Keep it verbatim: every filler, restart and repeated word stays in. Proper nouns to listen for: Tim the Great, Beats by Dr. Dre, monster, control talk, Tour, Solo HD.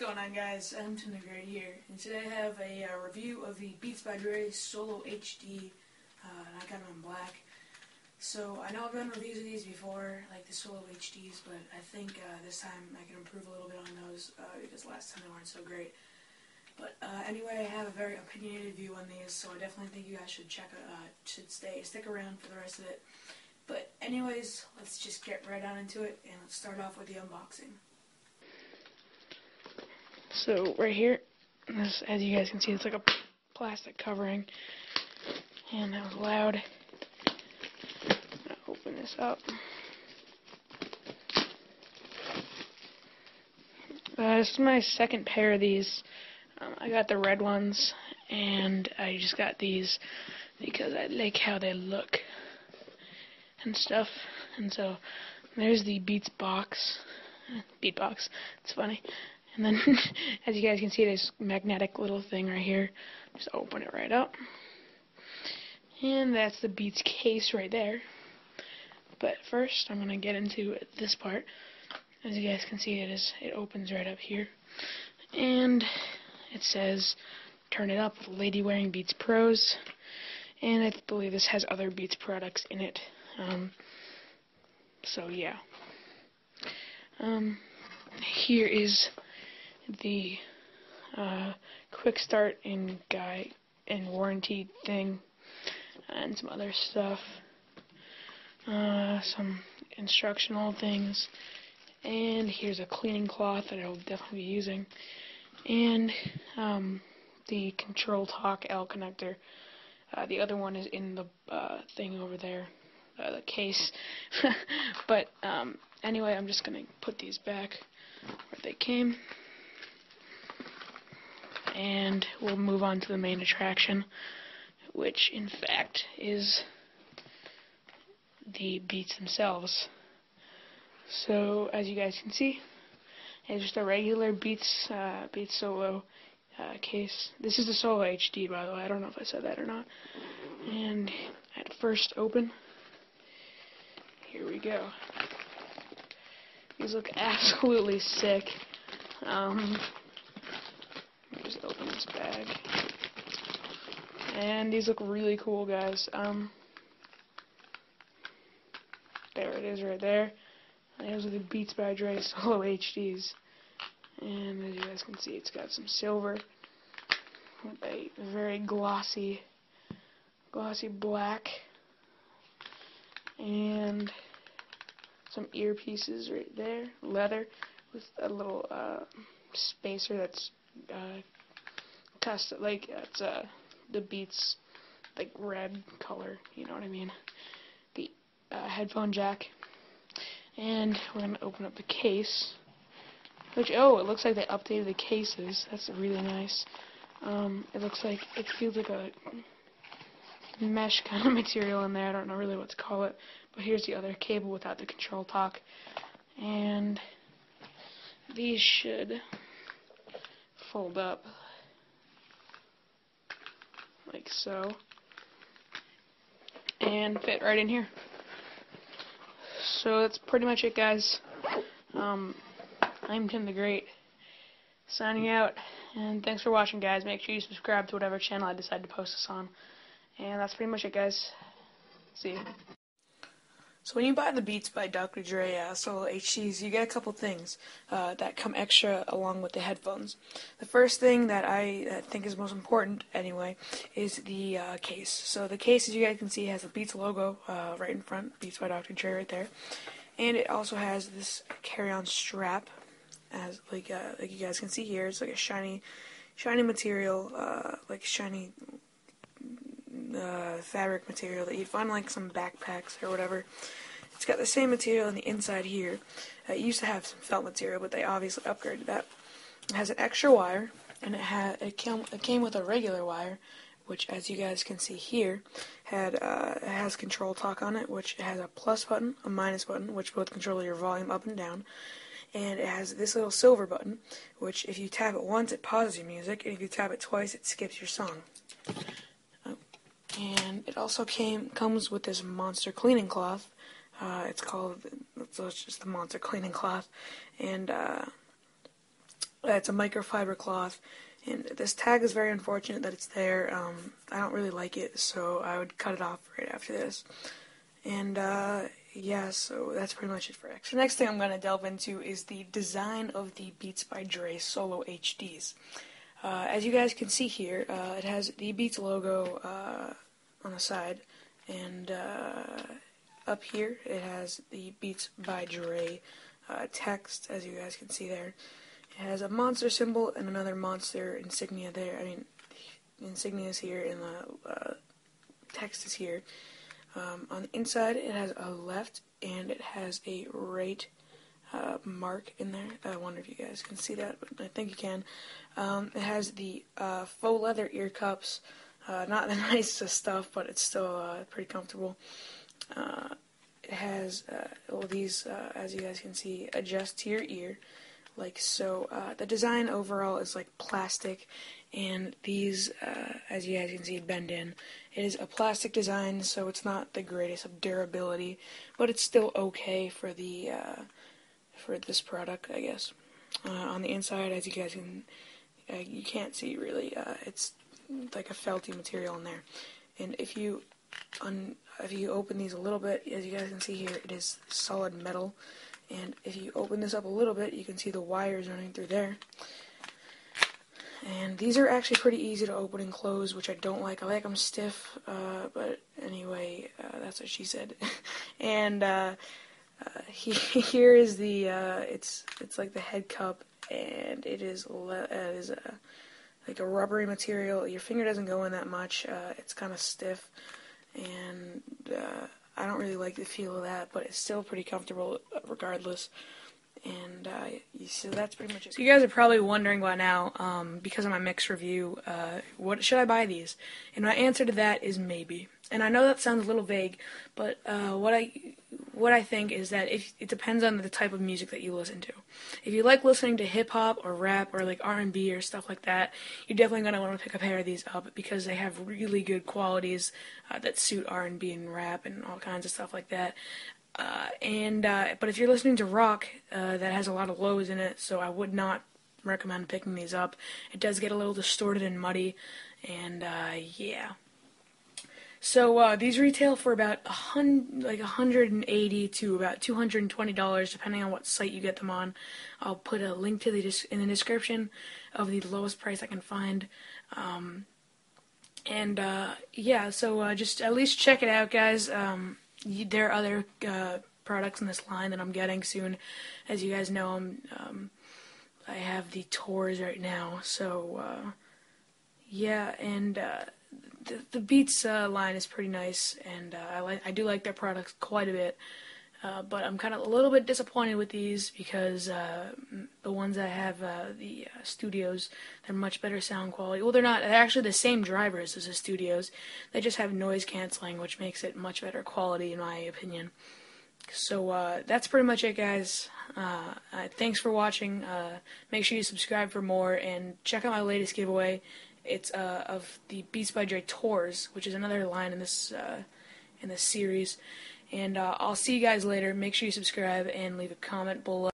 going on, guys? I'm Tim the Great here, and today I have a uh, review of the Beats by Dre Solo H D, uh, and I got them in black. So I know I've done reviews of these before, like the Solo H Ds, but I think uh, this time I can improve a little bit on those, uh, because last time they weren't so great. But uh, anyway, I have a very opinionated view on these, so I definitely think you guys should check, uh, should stay, stick around for the rest of it. But anyways, let's just get right on into it, and let's start off with the unboxing. So right here, this, as you guys can see, it's like a plastic covering, and that was loud. I'll open this up. Uh, this is my second pair of these. Um, I got the red ones, and I just got these because I like how they look and stuff. And so there's the Beats box, Beat box. It's funny. And then, as you guys can see, this magnetic little thing right here. Just open it right up. And that's the Beats case right there. But first, I'm going to get into this part. As you guys can see, it is it opens right up here. And it says, turn it up, lady wearing Beats Pros. And I believe this has other Beats products in it. Um, so, yeah. Um, here is the uh, quick start and guy and warranty thing, and some other stuff, uh, some instructional things, and here's a cleaning cloth that I'll definitely be using, and um, the Control Talk L connector. Uh, the other one is in the uh, thing over there, uh, the case. But um, anyway, I'm just gonna put these back where they came. And we'll move on to the main attraction, which in fact is the Beats themselves. So as you guys can see, it's just a regular Beats uh, Beats Solo uh, case. This is the Solo H D, by the way. I don't know if I said that or not. And at first open, here we go. These look absolutely sick. Um, let me just open this bag. And these look really cool, guys. Um, there it is right there. Those are the Beats by Dre Solo H Ds. And as you guys can see, it's got some silver with a very glossy, glossy black. And some earpieces right there, leather, with a little uh, spacer that's uh, custom, like it's uh, the Beats, like red color, you know what I mean? The uh, headphone jack, and we're gonna open up the case. Which oh, it looks like they updated the cases. That's really nice. Um, it looks like it feels like a mesh kind of material in there. I don't know really what to call it. But here's the other cable without the Control Talk. And these should fold up like so and fit right in here. So that's pretty much it, guys. Um, I'm Tim the Great, signing out, and thanks for watching, guys. Make sure you subscribe to whatever channel I decide to post this on. And that's pretty much it, guys. See you. So when you buy the Beats by Doctor Dre uh, Solo H Ds, you get a couple things uh, that come extra along with the headphones. The first thing that I uh, think is most important, anyway, is the uh, case. So the case, as you guys can see, has the Beats logo uh, right in front, Beats by Doctor Dre right there. And it also has this carry-on strap, as like uh, like you guys can see here. It's like a shiny, shiny material, uh, like shiny... Uh, fabric material that you'd find like some backpacks or whatever. It's got the same material on the inside here. Uh, it used to have some felt material, but they obviously upgraded that. It has an extra wire, and it had it came it came with a regular wire, which as you guys can see here had uh, it has Control Talk on it, which has a plus button, a minus button, which both control your volume up and down. And it has this little silver button, which if you tap it once, it pauses your music, and if you tap it twice, it skips your song. And it also came comes with this monster cleaning cloth. Uh, it's called, so it's just the monster cleaning cloth, and uh, It's a microfiber cloth, and this tag is very unfortunate that it's there. Um, I don't really like it, so I would cut it off right after this. And uh, yeah, so that's pretty much it for X. The next thing I'm going to delve into is the design of the Beats by Dre Solo H Ds. Uh, as you guys can see here, uh, it has the Beats logo uh, on the side, and uh, up here it has the Beats by Dre uh, text, as you guys can see there. It has a monster symbol and another monster insignia there. I mean, the insignia is here and the uh, text is here. Um, on the inside, it has a left and it has a right uh, mark in there. I wonder if you guys can see that, but I think you can. Um, it has the uh, faux leather ear cups. Uh, not the nicest stuff, but it's still uh, pretty comfortable. Uh, it has uh, all these, uh, as you guys can see, adjust to your ear. Like so, uh, the design overall is like plastic, and these, uh, as you guys can see, bend in. It is a plastic design, so it's not the greatest of durability, but it's still okay for the uh, for this product, I guess. Uh, on the inside, as you guys can, uh, you can't see really. Uh, it's like a felty material in there, and if you un if you open these a little bit, as you guys can see here, it is solid metal. And if you open this up a little bit, you can see the wires running through there. And these are actually pretty easy to open and close, which I don't like. I like them stiff, uh, but anyway, uh, that's what she said. And uh, uh, he, here is the, uh, it's it's like the head cup, and it is, le it is a, like a rubbery material. Your finger doesn't go in that much. Uh, it's kind of stiff, and Uh, I don't really like the feel of that, but it's still pretty comfortable regardless. And uh, so that's pretty much it. So you guys are probably wondering by now, um, because of my mix review, uh, what should I buy these? And my answer to that is maybe. And I know that sounds a little vague, but uh, what I what I think is that if, it depends on the type of music that you listen to. If you like listening to hip hop or rap or like R and B or stuff like that, you're definitely gonna want to pick a pair of these up because they have really good qualities uh, that suit R and B and rap and all kinds of stuff like that. Uh, and uh, but if you're listening to rock, uh, that has a lot of lows in it, so I would not recommend picking these up. It does get a little distorted and muddy, and uh, yeah. So uh, these retail for about a hundred, like one hundred eighty to about two hundred twenty dollars, depending on what site you get them on. I'll put a link to the in the description of the lowest price I can find. Um, and uh, yeah, so uh, just at least check it out, guys. Um, you, there are other uh, products in this line that I'm getting soon, as you guys know. I'm, um, I have the Tours right now, so uh, yeah, and. Uh, The, the Beats uh, line is pretty nice, and uh, I like I do like their products quite a bit. Uh, but I'm kind of a little bit disappointed with these because uh, the ones that have uh, the uh, studios, they're much better sound quality. Well, they're not. They're actually the same drivers as the studios. They just have noise canceling, which makes it much better quality in my opinion. So uh, that's pretty much it, guys. Uh, uh, thanks for watching. Uh, make sure you subscribe for more and check out my latest giveaway. It's uh, of the Beats by Dre Tours, which is another line in this uh, in this series. And uh, I'll see you guys later. Make sure you subscribe and leave a comment below.